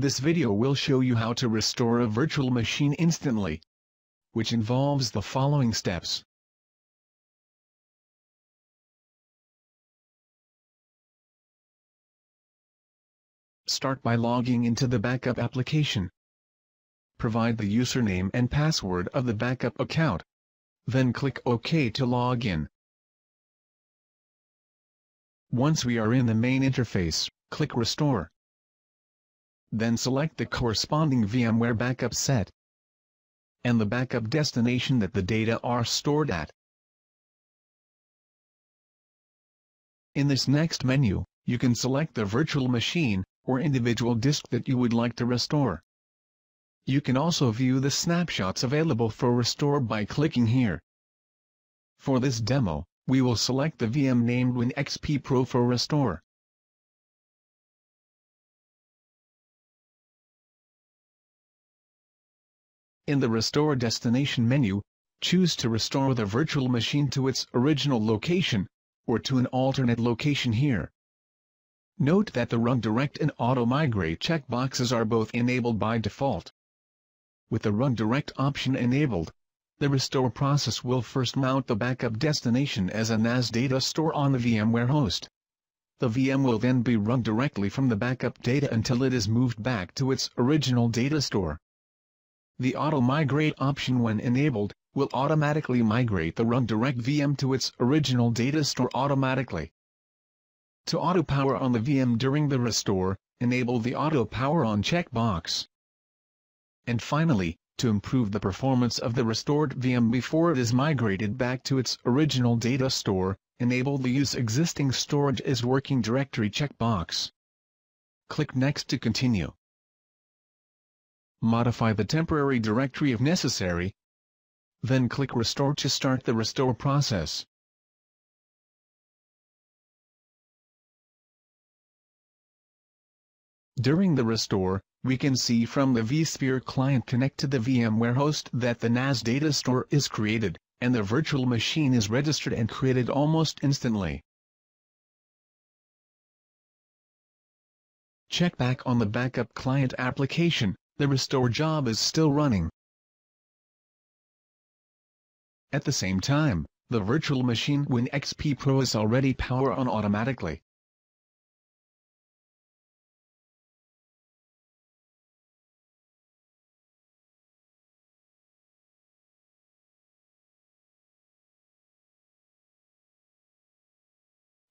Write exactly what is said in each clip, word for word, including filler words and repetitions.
This video will show you how to restore a virtual machine instantly, which involves the following steps. Start by logging into the backup application. Provide the username and password of the backup account. Then click OK to log in. Once we are in the main interface, click Restore. Then select the corresponding VMware backup set and the backup destination that the data are stored at. In this next menu, you can select the virtual machine or individual disk that you would like to restore. You can also view the snapshots available for restore by clicking here. For this demo, we will select the V M named WinXP Pro for restore. In the Restore Destination menu, choose to restore the virtual machine to its original location, or to an alternate location here. Note that the Run Direct and Auto Migrate checkboxes are both enabled by default. With the Run Direct option enabled, the restore process will first mount the backup destination as a N A S data store on the VMware host. The V M will then be run directly from the backup data until it is moved back to its original data store. The Auto Migrate option, when enabled, will automatically migrate the Run Direct V M to its original data store automatically. To auto power on the V M during the restore, enable the Auto Power On checkbox. And finally, to improve the performance of the restored V M before it is migrated back to its original data store, enable the Use Existing Storage as Working Directory checkbox. Click Next to continue. Modify the temporary directory if necessary. Then click Restore to start the restore process. During the restore, we can see from the vSphere client connect to the VMware host that the N A S data store is created, and the virtual machine is registered and created almost instantly. Check back on the backup client application. The restore job is still running. At the same time, the virtual machine WinXP Pro is already powered on automatically.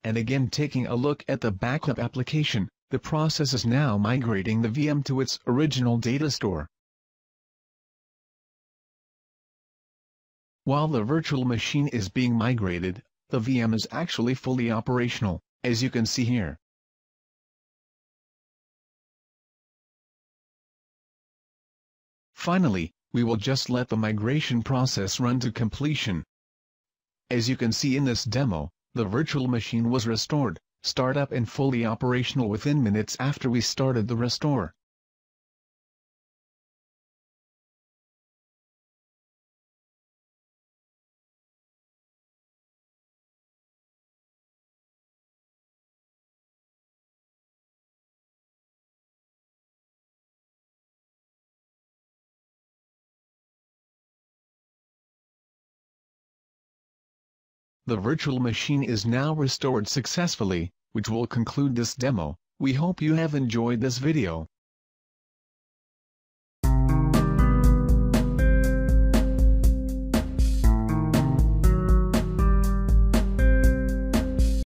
And again, taking a look at the backup application, the process is now migrating the V M to its original data store. While the virtual machine is being migrated, the V M is actually fully operational, as you can see here. Finally, we will just let the migration process run to completion. As you can see in this demo, the virtual machine was restored, start up and fully operational within minutes after we started the restore. The virtual machine is now restored successfully, which will conclude this demo. We hope you have enjoyed this video.